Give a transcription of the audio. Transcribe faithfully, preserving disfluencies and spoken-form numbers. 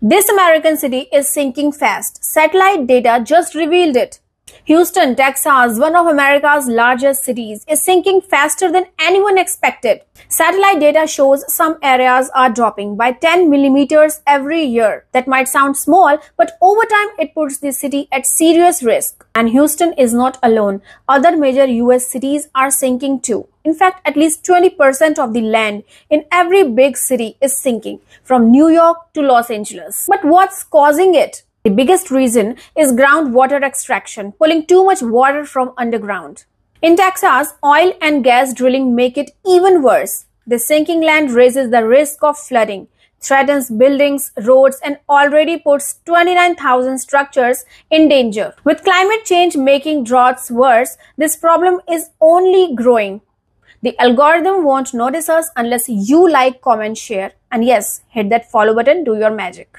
This American city is sinking fast. Satellite data just revealed it. Houston, Texas, one of America's largest cities, is sinking faster than anyone expected. Satellite data shows some areas are dropping by ten millimeters every year. That might sound small, but over time it puts the city at serious risk. And Houston is not alone. Other major U S cities are sinking too. In fact, at least twenty percent of the land in every big city is sinking, from New York to Los Angeles. But what's causing it? The biggest reason is groundwater extraction, pulling too much water from underground. In Texas, oil and gas drilling make it even worse. The sinking land raises the risk of flooding, threatens buildings, roads, and already puts twenty-nine thousand structures in danger. With climate change making droughts worse, this problem is only growing. The algorithm won't notice us unless you like, comment, share, and yes, hit that follow button, do your magic.